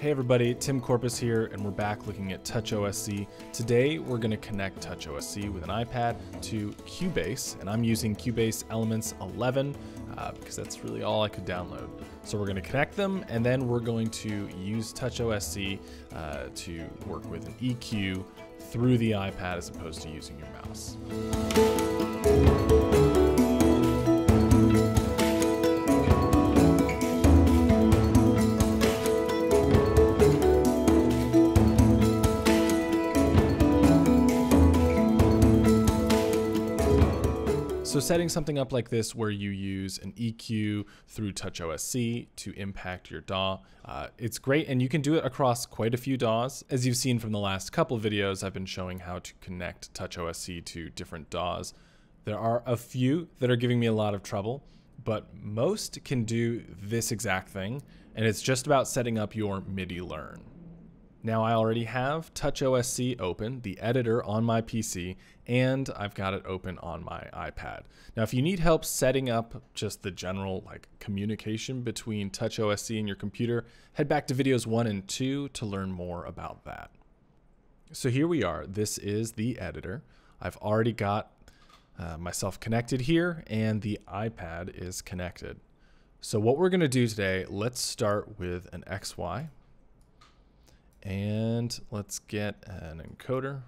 Hey everybody, Tim Corpus here, and we're back looking at TouchOSC. Today we're going to connect TouchOSC with an iPad to Cubase, and I'm using Cubase Elements 11 because that's really all I could download. So we're going to connect them, and then we're going to use TouchOSC to work with an EQ through the iPad as opposed to using your mouse. So setting something up like this where you use an EQ through TouchOSC to impact your DAW, it's great, and you can do it across quite a few DAWs. As you've seen from the last couple videos, I've been showing how to connect TouchOSC to different DAWs. There are a few that are giving me a lot of trouble, but most can do this exact thing, and it's just about setting up your MIDI Learn. Now I already have TouchOSC open, the editor, on my PC, and I've got it open on my iPad. Now if you need help setting up just the general communication between TouchOSC and your computer, head back to videos 1 and 2 to learn more about that. So here we are. This is the editor. I've already got myself connected here, and the iPad is connected. So what we're going to do today, let's start with an XY. And let's get an encoder,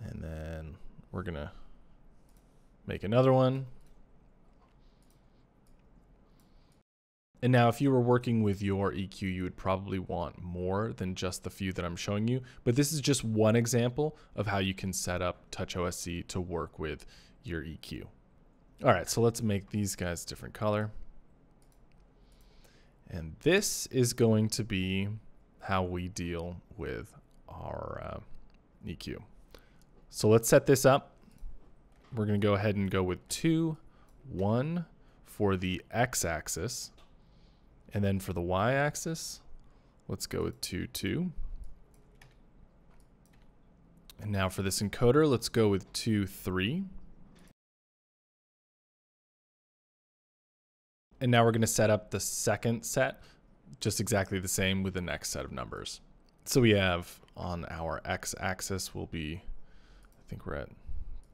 and then we're going to make another one. And now if you were working with your EQ, you would probably want more than just the few that I'm showing you, but this is just one example of how you can set up TouchOSC to work with your EQ. All right, so let's make these guys different color. And this is going to be how we deal with our EQ. So let's set this up. We're going to go ahead and go with 2, 1 for the x-axis. And then for the y-axis, let's go with 2, 2. And now for this encoder, let's go with 2, 3. And now we're going to set up the second set just exactly the same with the next set of numbers. So we have on our x-axis will be, I think we're at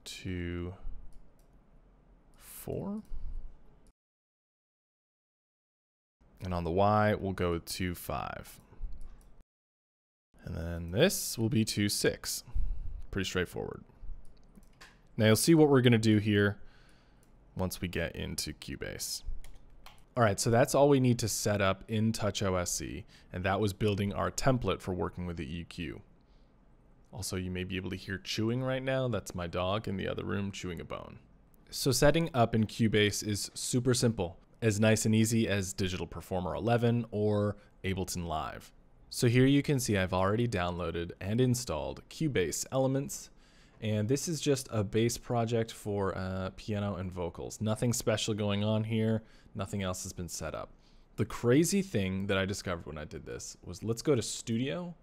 2, 4. And on the y, we'll go 2, 5. And then this will be 2, 6. Pretty straightforward. Now you'll see what we're going to do here once we get into Cubase. All right, so that's all we need to set up in TouchOSC, and that was building our template for working with the EQ. Also, you may be able to hear chewing right now. That's my dog in the other room chewing a bone. So setting up in Cubase is super simple, as nice and easy as Digital Performer 11 or Ableton Live. So here you can see I've already downloaded and installed Cubase Elements, and this is just a bass project for piano and vocals. Nothing special going on here. Nothing else has been set up. The crazy thing that I discovered when I did this was, let's go to Studio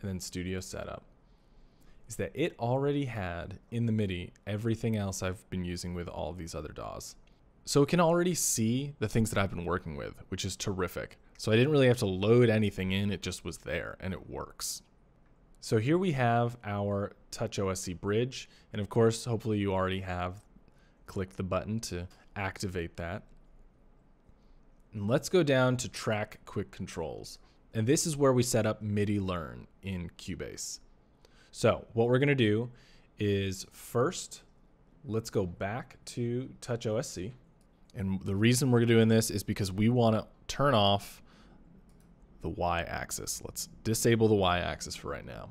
and then Studio Setup, is that it already had in the MIDI everything else I've been using with all these other DAWs. So it can already see the things that I've been working with, which is terrific. So I didn't really have to load anything in. It just was there, and it works. So here we have our TouchOSC bridge, and of course, hopefully you already have clicked the button to activate that. And let's go down to Track Quick Controls. And this is where we set up MIDI Learn in Cubase. So what we're going to do is, first, let's go back to TouchOSC. And the reason we're doing this is because we want to turn off the y-axis. Let's disable the y-axis for right now.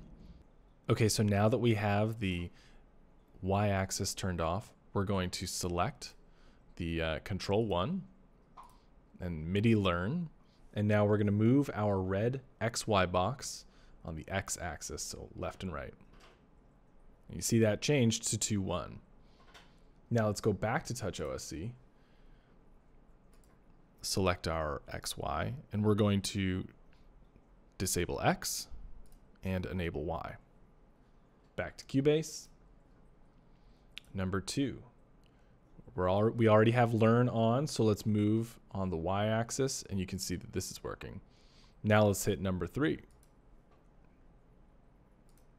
Okay, so now that we have the y-axis turned off, we're going to select the Control 1 and MIDI Learn, and now we're going to move our red XY box on the x-axis, so left and right. And you see that changed to 2, 1. Now let's go back to TouchOSC, select our XY, and we're going to disable X and enable Y. Back to Cubase. Number 2. We already have Learn on, so let's move on the y-axis, and you can see that this is working. Now let's hit number 3.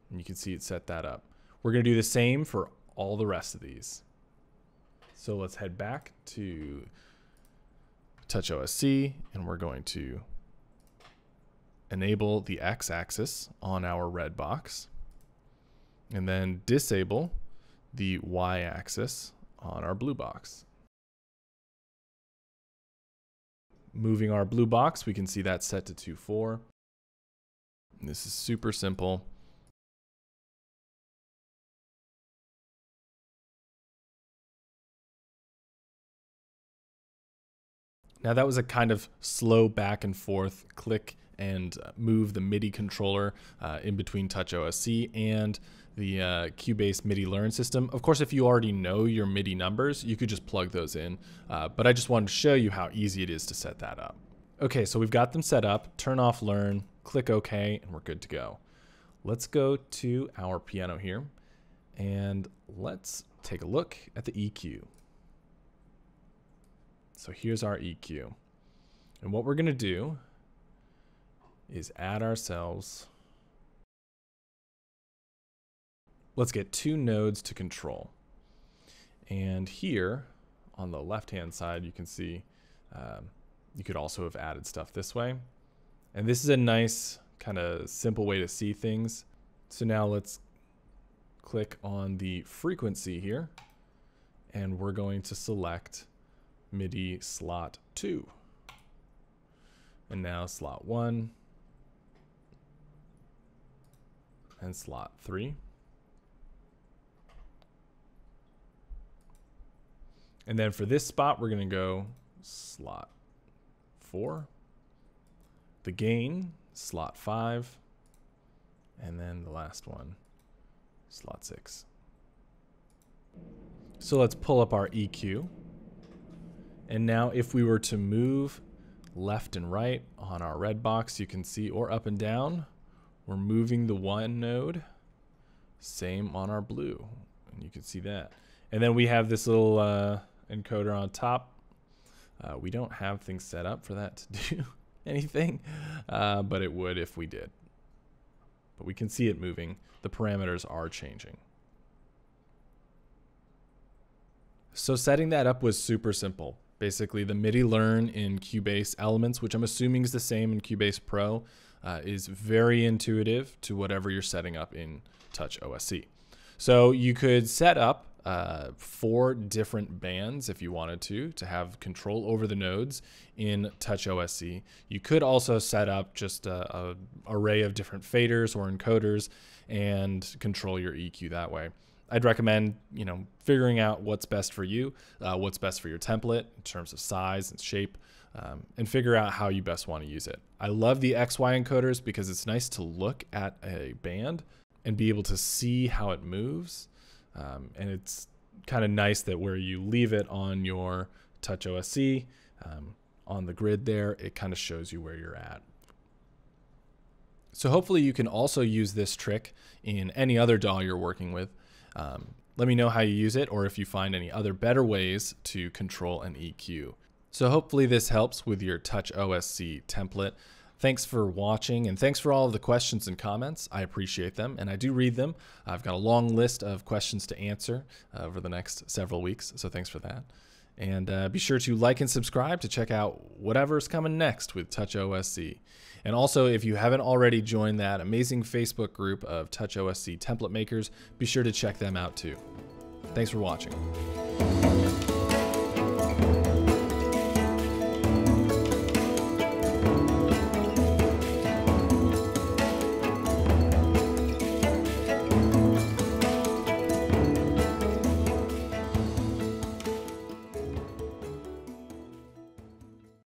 And you can see it set that up. We're going to do the same for all the rest of these. So let's head back to TouchOSC, and we're going to enable the X-axis on our red box, and then disable the Y-axis on our blue box. Moving our blue box, we can see that's set to 2.4. This is super simple. Now that was a kind of slow back and forth click and move the MIDI controller in between TouchOSC and the Cubase MIDI Learn system. Of course, if you already know your MIDI numbers, you could just plug those in, but I just wanted to show you how easy it is to set that up. Okay, so we've got them set up. Turn off Learn, click OK, and we're good to go. Let's go to our piano here, and let's take a look at the EQ. So here's our EQ. And what we're going to do is add ourselves. Let's get 2 nodes to control. And here on the left-hand side, you can see you could also have added stuff this way. And this is a nice kind of simple way to see things. So now let's click on the frequency here, and we're going to select MIDI slot 2, and now slot 1 and slot 3. And then for this spot, we're going to go slot 4, the gain slot 5, and then the last one, slot 6. So let's pull up our EQ. And now if we were to move left and right on our red box, you can see, or up and down, we're moving the 1 node, same on our blue, and you can see that. And then we have this little encoder on top. We don't have things set up for that to do anything, but it would if we did. But we can see it moving. The parameters are changing. So setting that up was super simple. Basically, the MIDI Learn in Cubase Elements, which I'm assuming is the same in Cubase Pro, is very intuitive to whatever you're setting up in TouchOSC. So you could set up 4 different bands if you wanted to have control over the nodes in TouchOSC. You could also set up just an array of different faders or encoders and control your EQ that way. I'd recommend, you know, figuring out what's best for you, what's best for your template in terms of size and shape, and figure out how you best want to use it. I love the XY encoders because it's nice to look at a band and be able to see how it moves. And it's kind of nice that where you leave it on your TouchOSC, on the grid there, it kind of shows you where you're at. So hopefully you can also use this trick in any other DAW you're working with. Let me know how you use it, or if you find any other better ways to control an EQ. So hopefully this helps with your TouchOSC template. Thanks for watching, and thanks for all of the questions and comments. I appreciate them, and I do read them. I've got a long list of questions to answer over the next several weeks, so thanks for that. And be sure to like and subscribe to check out whatever's coming next with TouchOSC. And also, if you haven't already joined that amazing Facebook group of TouchOSC template makers, be sure to check them out too. Thanks for watching.